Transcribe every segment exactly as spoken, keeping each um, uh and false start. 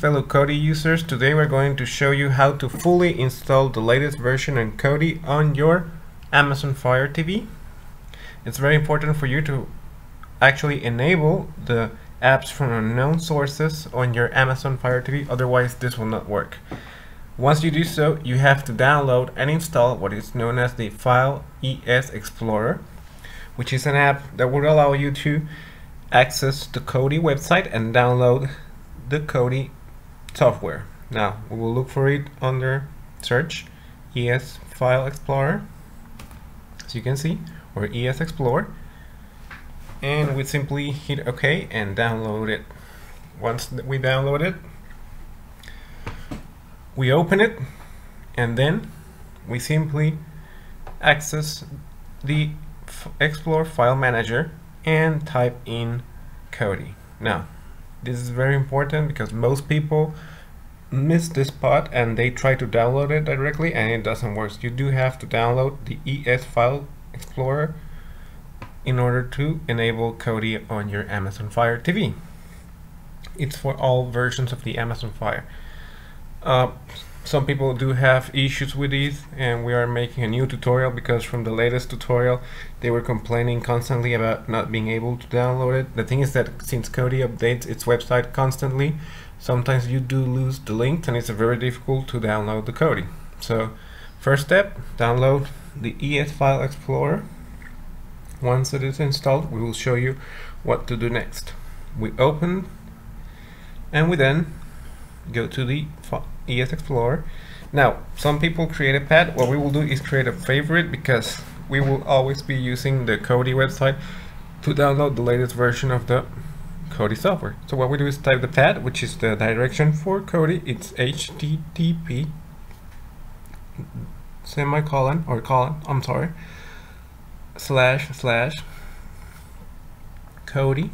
fellow Kodi users, today we're going to show you how to fully install the latest version of Kodi on your Amazon Fire T V. It's very important for you to actually enable the apps from unknown sources on your Amazon Fire T V, otherwise this will not work. Once you do so, you have to download and install what is known as the File E S Explorer, which is an app that will allow you to access the Kodi website and download the Kodi software. Now, we will look for it under search, E S File Explorer, as you can see, or E S Explorer, and we simply hit OK and download it. Once we download it, we open it, and then we simply access the Explore File Manager and type in Kodi. Now, this is very important because most people miss this part and they try to download it directly and it doesn't work. You do have to download the E S File Explorer in order to enable Kodi on your Amazon Fire T V. It's for all versions of the Amazon Fire. Uh, some people do have issues with these, and we are making a new tutorial because from the latest tutorial they were complaining constantly about not being able to download it. The thing is that since Kodi updates its website constantly, sometimes you do lose the links and it's very difficult to download the Kodi. So first step, download the E S File Explorer. Once it is installed, we will show you what to do next. We open and we then go to the E S Explorer. Now, some people create a pad. What we will do is create a favorite because we will always be using the Kodi website to download the latest version of the Kodi software. So what we do is type the pad, which is the direction for Kodi. It's H T T P semicolon or colon, I'm sorry, slash slash Kodi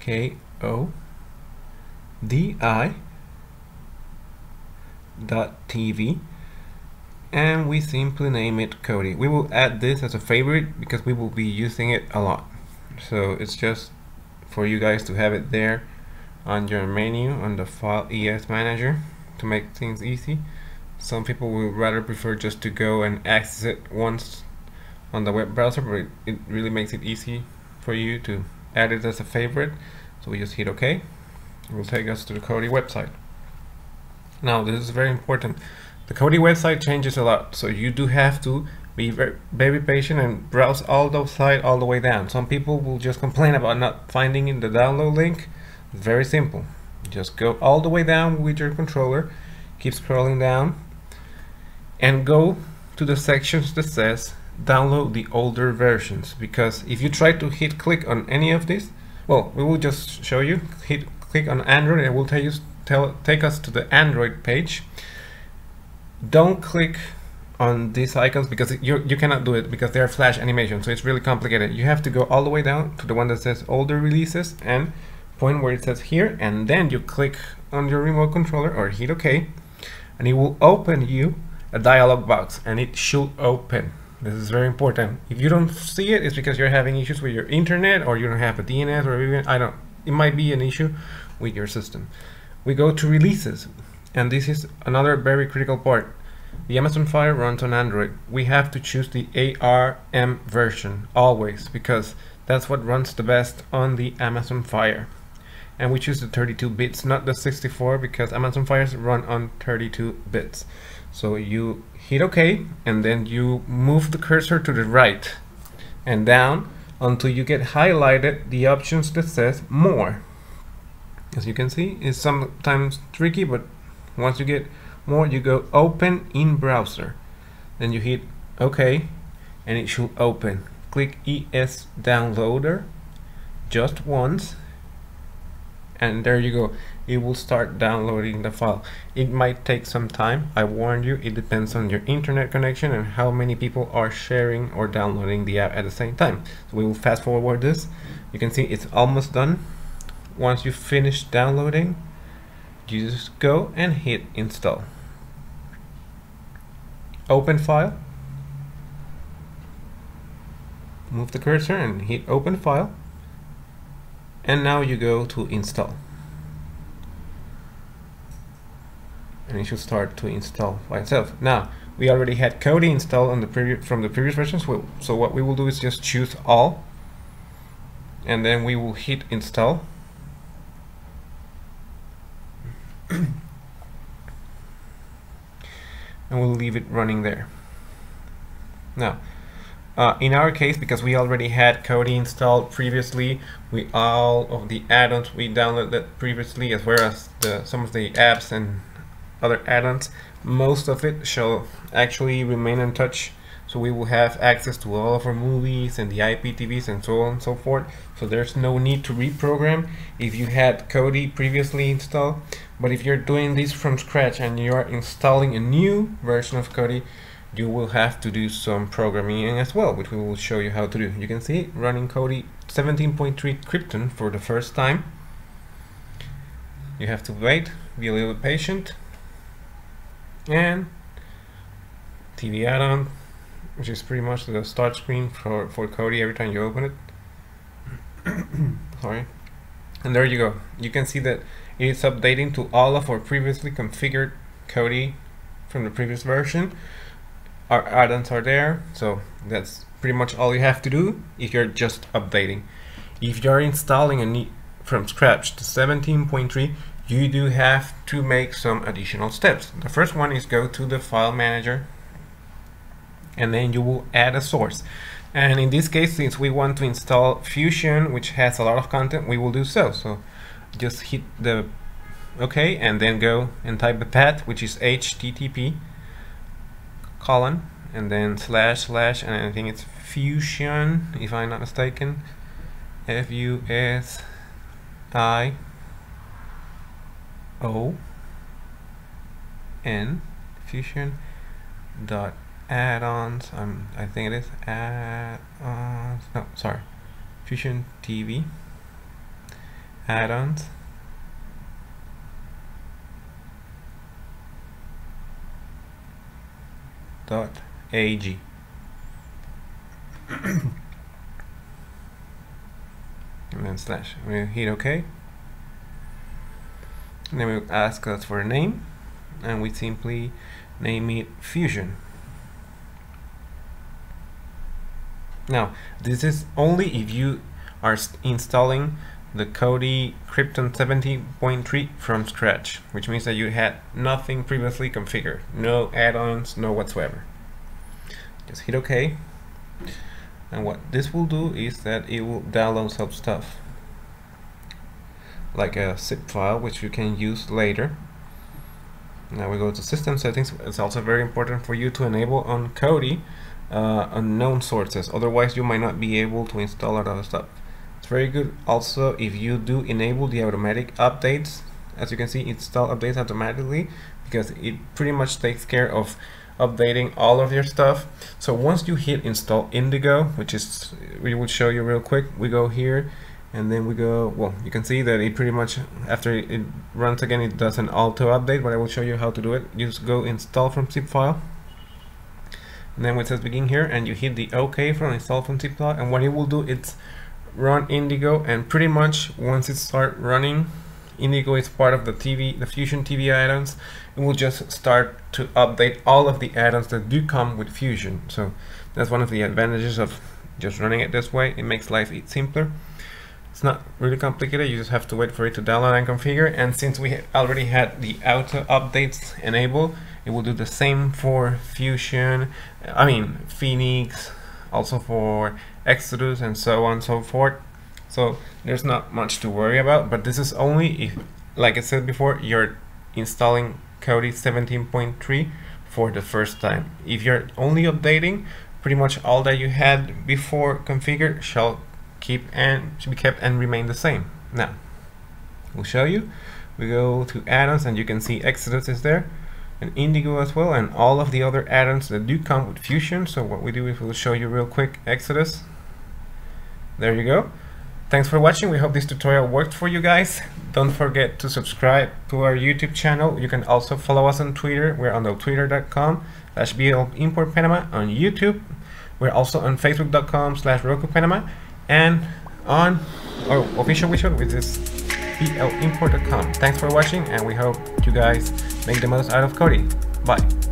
K O D I dot T V, and we simply name it Kodi. We will add this as a favorite because we will be using it a lot, so it's just for you guys to have it there on your menu on the File E S Manager to make things easy. Some people will rather prefer just to go and access it once on the web browser, but it really makes it easy for you to add it as a favorite. So we just hit OK. It will take us to the Kodi website. Now, this is very important. The Kodi website changes a lot, so you do have to be very, very patient and browse all the site all the way down. Some people will just complain about not finding in the download link. It's very simple. Just go all the way down with your controller, keep scrolling down, and go to the sections that says download the older versions, because if you try to hit click on any of these, well, we will just show you, hit click on Android and it will tell you Tell, take us to the Android page. Don't click on these icons because you, you cannot do it because they are flash animations, so it's really complicated. You have to go all the way down to the one that says older releases and point where it says here, and then you click on your remote controller or hit OK, and it will open you a dialog box, and it should open. This is very important. If you don't see it, it's because you're having issues with your internet, or you don't have a D N S, or even, I don't, it might be an issue with your system. We go to releases, and this is another very critical part. The Amazon Fire runs on Android. We have to choose the A R M version always, because that's what runs the best on the Amazon Fire. And we choose the thirty-two bits, not the sixty-four, because Amazon Fires run on thirty-two bits. So you hit OK, and then you move the cursor to the right and down until you get highlighted the options that says more. As you can see, it's sometimes tricky, but once you get more, you go open in browser, then you hit OK and it should open. Click E S Downloader just once, and there you go. It will start downloading the file. It might take some time, I warn you. It depends on your internet connection and how many people are sharing or downloading the app at the same time. So we will fast forward this. You can see it's almost done. Once you finish downloading, you just go and hit install. Open file. Move the cursor and hit open file. And now you go to install. and it should start to install by itself. Now, we already had Kodi installed on the previous from the previous versions, so what we will do is just choose all, and then we will hit install. And we'll leave it running there. Now, uh, in our case, because we already had Kodi installed previously, we all of the add-ons we downloaded previously, as well as the, some of the apps and other add-ons, most of it shall actually remain untouched. So we will have access to all of our movies and the I P T Vs and so on and so forth. So there's no need to reprogram if you had Kodi previously installed. But if you're doing this from scratch and you are installing a new version of Kodi, you will have to do some programming as well, which we will show you how to do. You can see running Kodi seventeen point three Krypton for the first time. You have to wait, be a little patient, and T V add-on, which is pretty much the start screen for, for Kodi every time you open it. Sorry. And there you go. You can see that it is updating to all of our previously configured Kodi from the previous version. Our add-ons are there, so that's pretty much all you have to do if you're just updating. If you're installing a new from scratch to seventeen point three, you do have to make some additional steps. The first one is go to the file manager, and then you will add a source. And in this case, since we want to install Fusion, which has a lot of content, we will do so. So just hit the OK, and then go and type the path, which is H T T P colon, and then slash slash, and I think it's Fusion, if I'm not mistaken, F U S I O N, Fusion dot add-ons, um, I think it is add-ons, no, sorry, Fusion T V add-ons, dot A G. And then slash, we we'll hit OK, and then we'll ask us for a name, and we simply name it Fusion. Now, this is only if you are installing the Kodi Krypton seventeen point three from scratch, which means that you had nothing previously configured, no add-ons, no whatsoever. Just hit OK, and what this will do is that it will download some stuff, like a zip file, which you can use later. Now we go to system settings. It's also very important for you to enable on Kodi Uh, unknown sources, otherwise you might not be able to install a lot of stuff. It's very good also if you do enable the automatic updates. As you can see, install updates automatically, because it pretty much takes care of updating all of your stuff. So once you hit install Indigo, which is, we will show you real quick, we go here and then we go, well, you can see that it pretty much, after it runs again, it does an auto update, but I will show you how to do it. You just go install from zip file, and then it says begin here, and you hit the OK from install from zip file, and what it will do is run Indigo, and pretty much once it starts running, Indigo is part of the T V, the Fusion T V add-ons. It will just start to update all of the add-ons that do come with Fusion. So that's one of the advantages of just running it this way. It makes life simpler. It's not really complicated. You just have to wait for it to download and configure. And since we already had the auto updates enabled, it will do the same for Fusion, I mean Phoenix, also for Exodus, and so on and so forth. So there's not much to worry about, but this is only if, like I said before, you're installing Kodi seventeen point three for the first time. If you're only updating, pretty much all that you had before configured shall keep and should be kept and remain the same. Now, we'll show you. We go to add-ons, and you can see Exodus is there, and Indigo as well, and all of the other add-ons that do come with Fusion. So what we do is we'll show you real quick Exodus. There you go. Thanks for watching. We hope this tutorial worked for you guys. Don't forget to subscribe to our YouTube channel. You can also follow us on Twitter. We're on the twitter.com slash BLImportPanama. On YouTube, we're also on facebook.com slash RokuPanama, and on our official website, which is B L import dot com. Thanks for watching, and we hope you guys Make the most out of Kodi. Bye.